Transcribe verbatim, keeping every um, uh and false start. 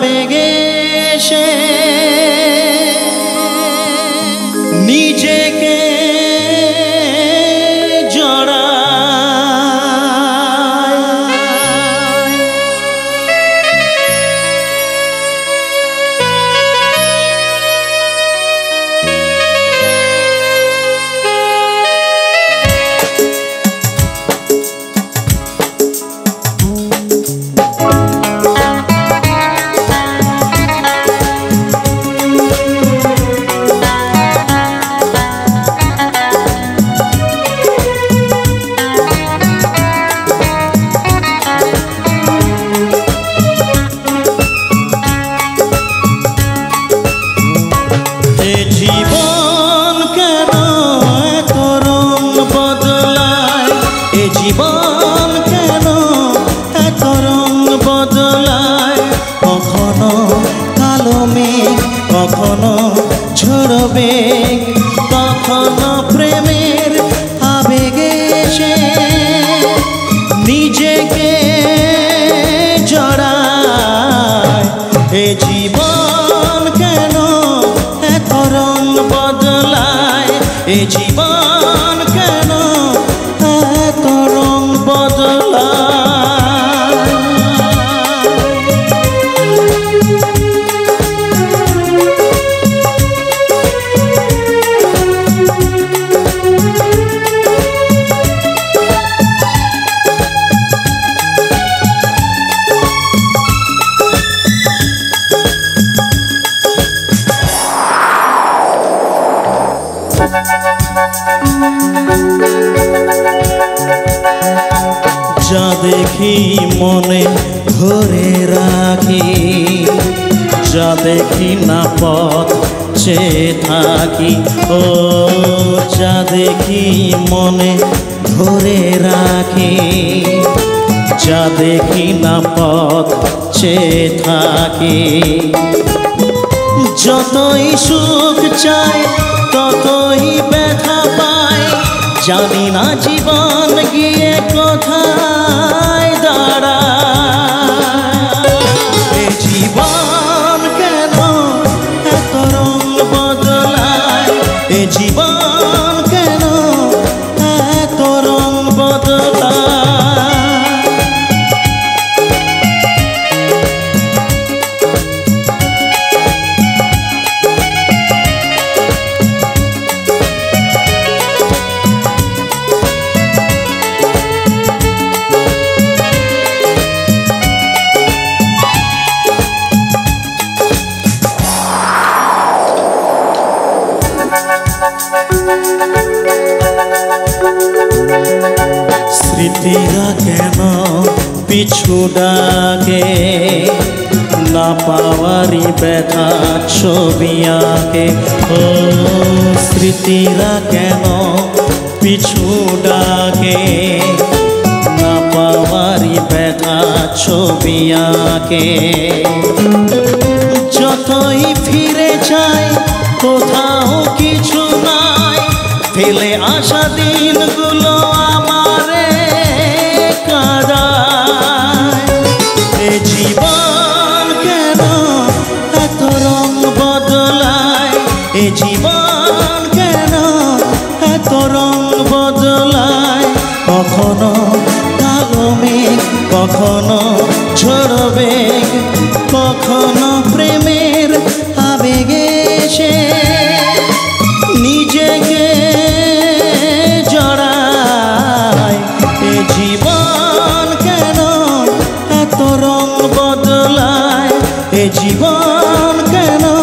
بگیشه نیچه که জীবন কেন